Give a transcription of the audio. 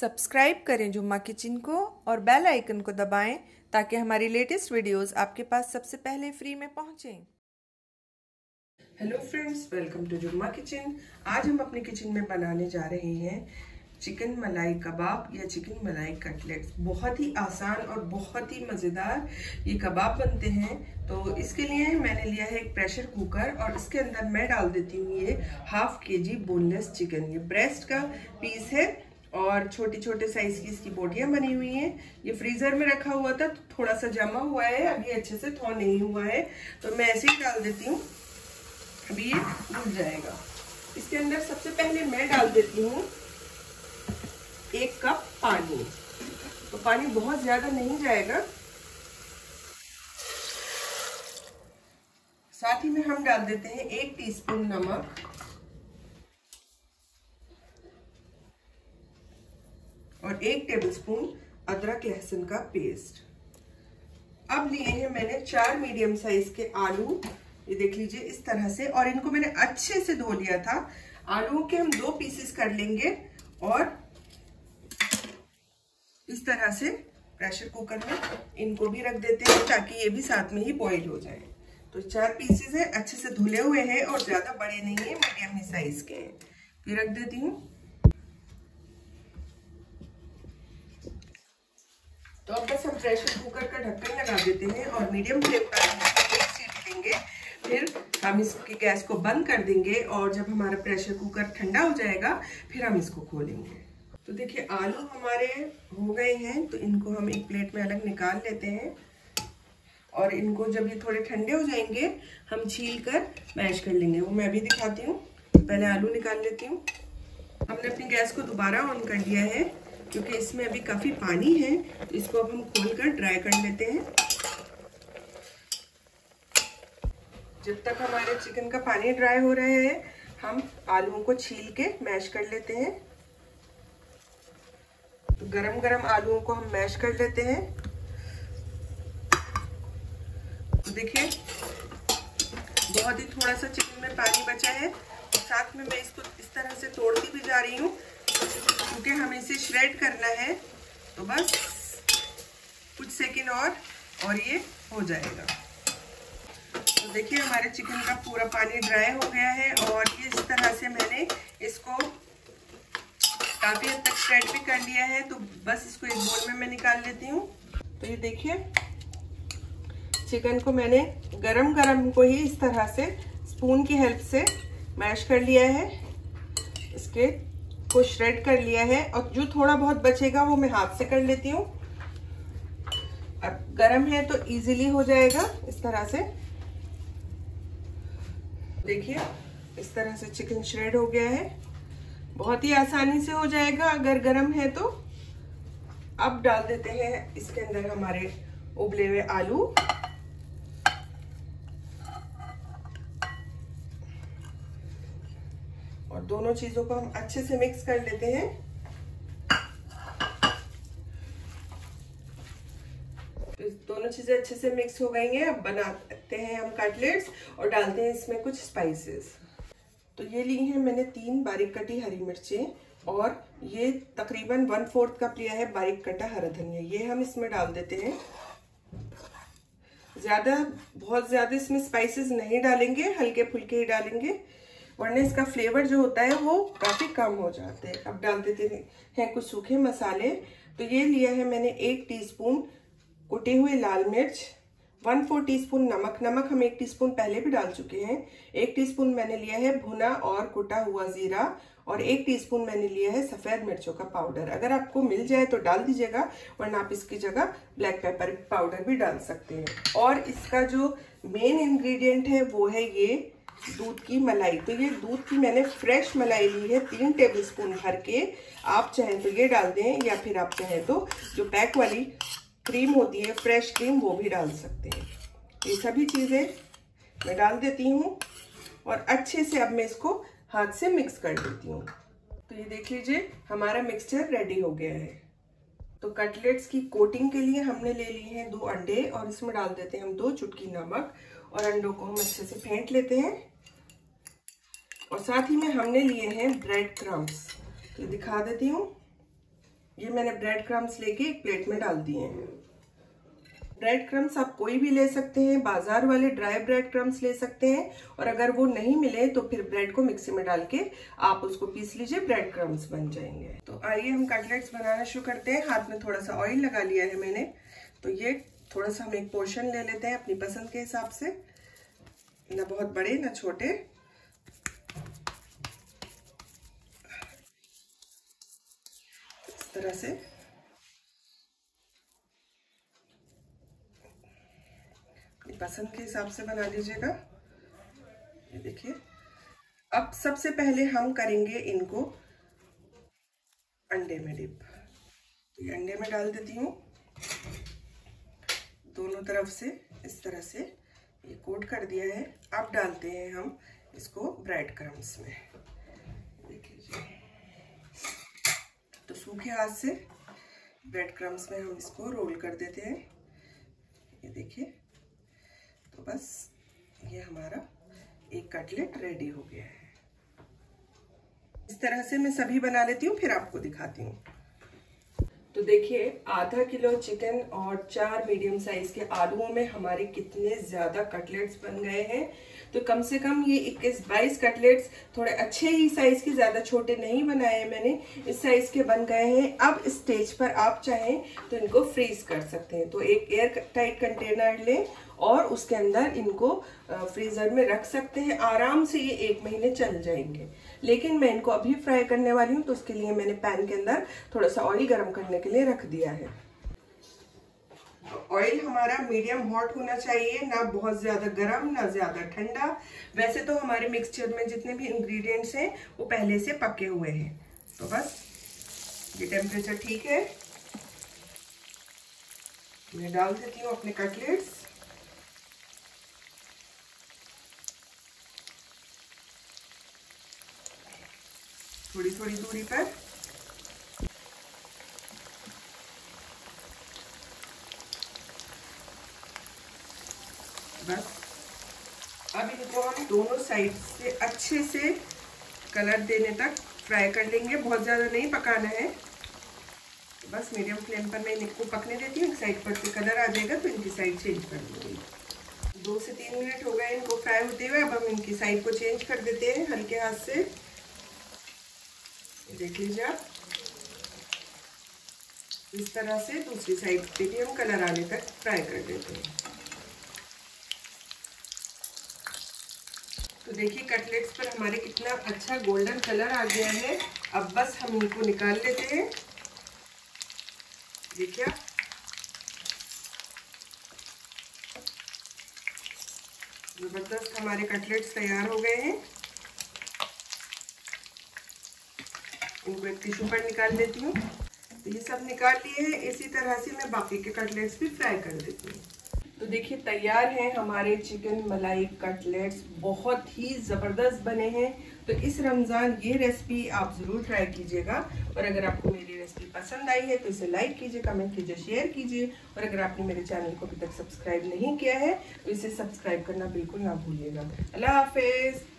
Subscribe करें जुम्मा kitchen को और बेल आइकन को दबाएं ताकि हमारी लेटेस्ट वीडियोस आपके पास सबसे पहले फ्री में पहुंचें। Hello friends, welcome to Jumma kitchen. आज हम अपने किचन में बनाने जा रहे हैं चिकन मलाई कबाब या चिकन मलाई कटलेट्स। बहुत ही आसान और बहुत ही मज़ेदार ये कबाब बनते हैं। तो इसके लिए मैंने लिया है एक प्रेशर कुकर और इसके अंदर मैं डाल देती हूँ ये हाफ केजी बोनलेस चिकन। ये ब्रेस्ट का पीस है और छोटे छोटे साइज की इसकी बोटियाँ बनी हुई हैं। ये फ्रीज़र में रखा हुआ था तो थोड़ा सा जमा हुआ है, अभी अच्छे से थॉ नहीं हुआ है, तो मैं ऐसे ही डाल देती हूँ, अभी ये भुन जाएगा। इसके अंदर सबसे पहले मैं डाल देती हूँ एक कप पानी। तो पानी बहुत ज्यादा नहीं जाएगा। साथ ही में हम डाल देते हैं 1 टीस्पून नमक, 1 टेबलस्पून अदरक लहसुन का पेस्ट। अब लिए हैं मैंने 4 मीडियम साइज के आलू, ये देख लीजिए इस तरह से, और इनको मैंने अच्छे से धो लिया था। आलू के हम 2 पीसेस कर लेंगे और इस तरह से प्रेशर कुकर में इनको भी रख देते हैं ताकि ये भी साथ में ही बॉईल हो जाए। तो 4 पीसेस हैं, अच्छे से धुले हुए हैं और ज़्यादा बड़े नहीं हैं, मीडियम ही साइज़ के हैं। फिर रख देती हूँ। तो अब बस हम प्रेशर कुकर का ढक्कन लगा देते हैं और मीडियम फ्लेम पर एक सीट लेंगे, फिर हम इसकी गैस को बंद कर देंगे और जब हमारा प्रेशर कुकर ठंडा हो जाएगा फिर हम इसको खोलेंगे। तो देखिए आलू हमारे हो गए हैं, तो इनको हम एक प्लेट में अलग निकाल लेते हैं और इनको जब ये थोड़े ठंडे हो जाएंगे हम छील कर मैश कर लेंगे, वो मैं भी दिखाती हूँ। पहले आलू निकाल लेती हूँ। हमने अपनी गैस को दोबारा ऑन कर दिया है क्योंकि इसमें अभी काफ़ी पानी है, तो इसको अब हम खोल कर ड्राई कर लेते हैं। जब तक हमारे चिकन का पानी ड्राई हो रहा है हम आलूओं को छील के मैश कर लेते हैं। तो गरम गरम आलूओं को हम मैश कर लेते हैं। तो देखिए बहुत ही थोड़ा सा चिकन में पानी बचा है और साथ में मैं इसको इस तरह से तोड़ती भी जा रही हूँ क्योंकि हमें इसे श्रेड करना है। तो बस कुछ सेकंड और ये हो जाएगा। तो देखिए हमारे चिकन का पूरा पानी ड्राई हो गया है और इस तरह से मैंने इसको काफ़ी हद तक स्प्रेड भी कर लिया है। तो बस इसको एक बोल में मैं निकाल लेती हूँ। तो ये देखिए चिकन को मैंने गरम गरम को ही इस तरह से स्पून की हेल्प से मैश कर लिया है, इसके को श्रेड कर लिया है और जो थोड़ा बहुत बचेगा वो मैं हाथ से कर लेती हूँ। अब गरम है तो इजीली हो जाएगा इस तरह से। देखिए इस तरह से चिकन श्रेड हो गया है, बहुत ही आसानी से हो जाएगा अगर गरम है तो। अब डाल देते हैं इसके अंदर हमारे उबले हुए आलू। और दोनों चीजों को हम अच्छे से मिक्स कर लेते हैं। दोनों चीजें अच्छे से मिक्स हो गई हैं। अब बनाते हैं हम कटलेट्स और डालते हैं इसमें कुछ स्पाइसेस। तो ये ली है मैंने 3 बारीक कटी हरी मिर्चें और ये तकरीबन 1/4 कप लिया है बारीक कटा हरा धनिया, ये हम इसमें डाल देते हैं। बहुत ज़्यादा इसमें स्पाइसेस नहीं डालेंगे, हल्के फुल्के ही डालेंगे वरना इसका फ्लेवर जो होता है वो काफ़ी कम हो जाते हैं। अब डाल देते हैं कुछ सूखे मसाले। तो ये लिया है मैंने 1 टीस्पून कुटे हुए लाल मिर्च, 1/4 टीस्पून नमक, हम 1 टीस्पून पहले भी डाल चुके हैं। 1 टीस्पून मैंने लिया है भुना और कुटा हुआ जीरा और 1 टीस्पून मैंने लिया है सफ़ेद मिर्चों का पाउडर। अगर आपको मिल जाए तो डाल दीजिएगा वरना आप इसकी जगह ब्लैक पेपर पाउडर भी डाल सकते हैं। और इसका जो मेन इंग्रेडिएंट है वो है ये दूध की मलाई। तो ये दूध की मैंने फ्रेश मलाई ली है 3 टेबलस्पून भर के। आप चाहें तो ये डाल दें या फिर आप चाहें तो जो पैक वाली क्रीम होती है फ्रेश क्रीम वो भी डाल सकते हैं। ये सभी चीज़ें मैं डाल देती हूँ और अच्छे से अब मैं इसको हाथ से मिक्स कर देती हूँ। तो ये देख लीजिए हमारा मिक्सचर रेडी हो गया है। तो कटलेट्स की कोटिंग के लिए हमने ले लिए हैं 2 अंडे और इसमें डाल देते हैं हम 2 चुटकी नमक और अंडों को हम अच्छे से फेंट लेते हैं। और साथ ही में हमने लिए हैं ब्रेड क्रम्स, तो दिखा देती हूँ। ये मैंने ब्रेड क्रम्स लेके एक प्लेट में डाल दिए हैं। ब्रेड क्रम्स आप कोई भी ले सकते हैं, बाजार वाले ड्राई ब्रेड क्रम्स ले सकते हैं, और अगर वो नहीं मिले तो फिर ब्रेड को मिक्सी में डाल के आप उसको पीस लीजिए, ब्रेड क्रम्स बन जाएंगे। तो आइए हम कटलेट्स बनाना शुरू करते हैं। हाथ में थोड़ा सा ऑयल लगा लिया है मैंने, तो ये थोड़ा सा हम एक पोर्शन ले लेते हैं अपनी पसंद के हिसाब से, ना बहुत बड़े ना छोटे। इस तरह से पसंद के हिसाब से बना लीजिएगा। ये देखिए, अब सबसे पहले हम करेंगे इनको अंडे में डिप। तो ये अंडे में डाल देती हूँ दोनों तरफ से, इस तरह से ये कोट कर दिया है। अब डालते हैं हम इसको ब्रेड क्रम्स में, देख लीजिए। तो सूखे हाथ से ब्रेड क्रम्स में हम इसको रोल कर देते हैं, ये देखिए। तो बस ये हमारा एक कटलेट रेडी हो गया है। इस तरह से मैं सभी बना लेती हूँ, फिर आपको दिखाती हूँ। तो देखिए, आधा किलो चिकन और 4 मीडियम साइज के आलूओं में हमारे कितने ज़्यादा कटलेट्स बन गए हैं। तो कम से कम ये 21-22 कटलेट्स, थोड़े अच्छे ही साइज़ के, ज़्यादा छोटे नहीं बनाए हैं मैंने, इस साइज़ के बन गए हैं। अब इस स्टेज पर आप चाहें तो इनको फ्रीज़ कर सकते हैं। तो एक एयर टाइट कंटेनर लें और उसके अंदर इनको फ्रीज़र में रख सकते हैं। आराम से ये 1 महीने चल जाएंगे। लेकिन मैं इनको अभी फ्राई करने वाली हूँ, तो उसके लिए मैंने पैन के अंदर थोड़ा सा ऑयल गर्म करने के लिए रख दिया है। ऑयल हमारा मीडियम हॉट होना चाहिए, ना बहुत ज़्यादा गर्म ना ज़्यादा ठंडा। वैसे तो हमारे मिक्सचर में जितने भी इंग्रेडिएंट्स हैं वो पहले से पके हुए हैं। तो बस ये टेम्परेचर ठीक है। मैं डाल देती हूँ अपने कटलेट्स। थोड़ी थोड़ी दूरी पर बस। अब इनको हम दोनों साइड से अच्छे से कलर देने तक फ्राई कर लेंगे, बहुत ज़्यादा नहीं पकाना है। बस मीडियम फ्लेम पर मैं इनको पकने देती हूँ। एक साइड पर से कलर आ जाएगा तो इनकी साइड चेंज कर दूँगी। 2 से 3 मिनट हो गए इनको फ्राई होते हुए। अब हम इनकी साइड को चेंज कर देते हैं हल्के हाथ से, देख लीजिए आप। इस तरह से दूसरी साइड पे भी हम कलर आने तक फ्राई कर देते हैं। तो देखिए, कटलेट्स पर हमारे कितना अच्छा गोल्डन कलर आ गया है। अब बस हम इनको निकाल लेते हैं, देखिए आप। जबरदस्त हमारे कटलेट्स तैयार हो गए हैं। इनको एक टिश्यू पर निकाल लेती हूँ। तो ये सब निकाल लिए हैं। इसी तरह से मैं बाकी के कटलेट्स भी फ्राई कर देती हूँ। तो देखिए, तैयार हैं हमारे चिकन मलाई कटलेट्स। बहुत ही ज़बरदस्त बने हैं। तो इस रमज़ान ये रेसिपी आप ज़रूर ट्राई कीजिएगा। और अगर आपको मेरी रेसिपी पसंद आई है तो इसे लाइक कीजिए, कमेंट कीजिए, शेयर कीजिए। और अगर आपने मेरे चैनल को अभी तक सब्सक्राइब नहीं किया है तो इसे सब्सक्राइब करना बिल्कुल ना भूलिएगा। अल्लाह हाफिज़।